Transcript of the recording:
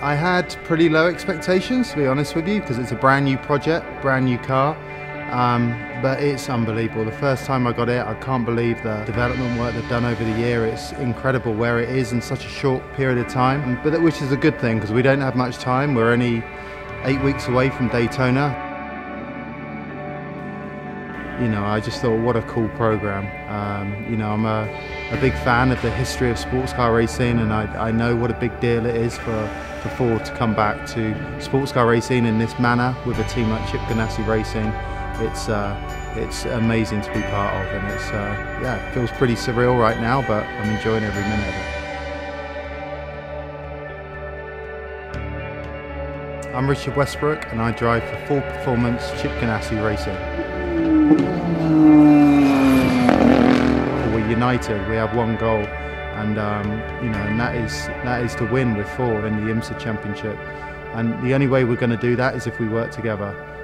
I had pretty low expectations, to be honest with you, because it's a brand new project, brand new car, but it's unbelievable. The first time I got it, I can't believe the development work they've done over the year. It's incredible where it is in such a short period of time, but which is a good thing because we don't have much time. We're only 8 weeks away from Daytona. You know, I just thought, what a cool program. You know, I'm a big fan of the history of sports car racing, and I know what a big deal it is for Ford to come back to sports car racing in this manner with a team like Chip Ganassi Racing. It's amazing to be part of, and it's yeah, it feels pretty surreal right now, but I'm enjoying every minute of it. I'm Richard Westbrook, and I drive for Ford Performance Chip Ganassi Racing. We're united, we have one goal, and you know, and that is to win with Ford in the IMSA championship, and the only way we're going to do that is if we work together.